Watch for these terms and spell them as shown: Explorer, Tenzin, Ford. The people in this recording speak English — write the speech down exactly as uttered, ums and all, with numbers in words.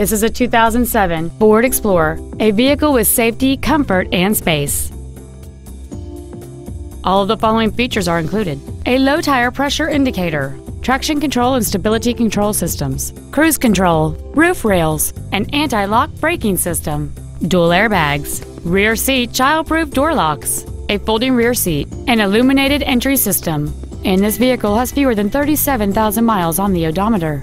This is a two thousand seven Ford Explorer, a vehicle with safety, comfort, and space. All of the following features are included: a low tire pressure indicator, traction control and stability control systems, cruise control, roof rails, an anti-lock braking system, dual airbags, rear seat child-proof door locks, a folding rear seat, an illuminated entry system. And this vehicle has fewer than thirty-seven thousand miles on the odometer.